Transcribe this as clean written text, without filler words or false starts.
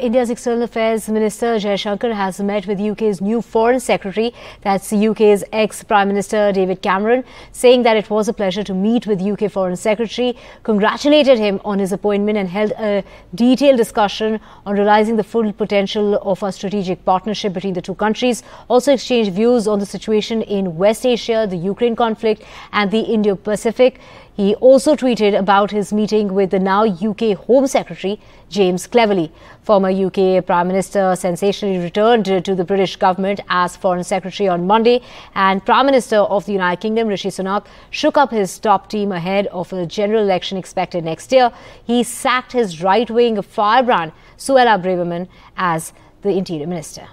India's External Affairs Minister Jaishankar has met with UK's new Foreign Secretary, that's UK's ex-Prime Minister David Cameron, saying that it was a pleasure to meet with UK Foreign Secretary, congratulated him on his appointment and held a detailed discussion on realising the full potential of our strategic partnership between the two countries, also exchanged views on the situation in West Asia, the Ukraine conflict and the Indo-Pacific. He also tweeted about his meeting with the now UK Home Secretary, James Cleverly. Former UK Prime Minister sensationally returned to the British government as Foreign Secretary on Monday, and Prime Minister of the United Kingdom, Rishi Sunak, shook up his top team ahead of a general election expected next year. He sacked his right-wing firebrand, Suella Braverman, as the Interior Minister.